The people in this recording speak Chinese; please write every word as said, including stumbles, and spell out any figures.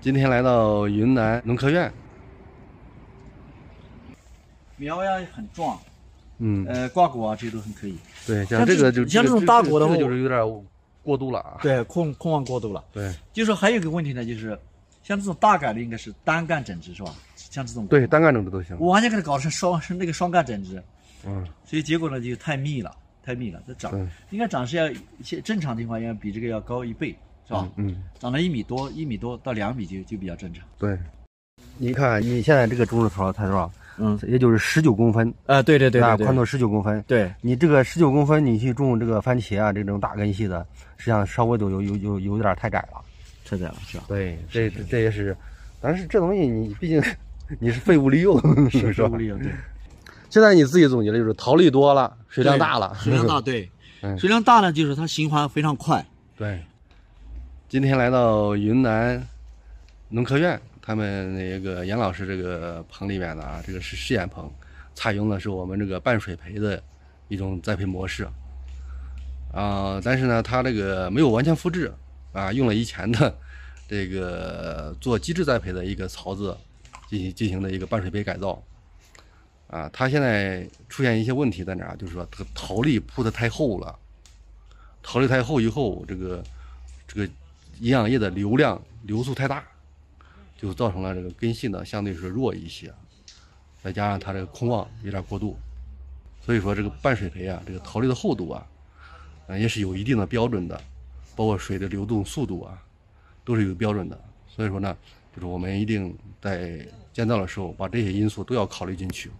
今天来到云南农科院，苗呀很壮，嗯，呃，瓜果啊这都很可以。对，像这个就像这种大果的话，就是有点过度了啊。对，控控望过度了。对，就是还有一个问题呢，就是像这种大杆的应该是单杆整植是吧？像这种对单杆整植都行。我完全给它搞成双是那个双杆整植，嗯，所以结果呢就太密了，太密了，它长应该长是要正常情况应该比这个要高一倍。 是吧？嗯，长到一米多，一米多到两米就就比较正常。对，你看你现在这个中指头它多少？嗯，也就是十九公分。啊，对对对，啊，宽度十九公分。对，你这个十九公分，你去种这个番茄啊，这种大根系的，实际上稍微都有有有有点太窄了，太窄了是吧？对，这这也是，但是这东西你毕竟你是废物利用，是废物利用。对。现在你自己总结的就是桃粒多了，水量大了。水量大，对，水量大呢，就是它循环非常快。对。 今天来到云南农科院，他们那个严老师这个棚里面的啊，这个是试验棚，采用的是我们这个半水培的一种栽培模式，啊、呃，但是呢，它这个没有完全复制啊，用了以前的这个做基质栽培的一个槽子进行进行的一个半水培改造，啊，它现在出现一些问题在哪？就是说它桃粒铺的太厚了，桃粒太厚以后，这个这个。 营养液的流量流速太大，就造成了这个根系呢相对是弱一些，再加上它这个控望有点过度，所以说这个半水培啊，这个桃粒的厚度啊，嗯、呃、也是有一定的标准的，包括水的流动速度啊，都是有标准的。所以说呢，就是我们一定在建造的时候把这些因素都要考虑进去。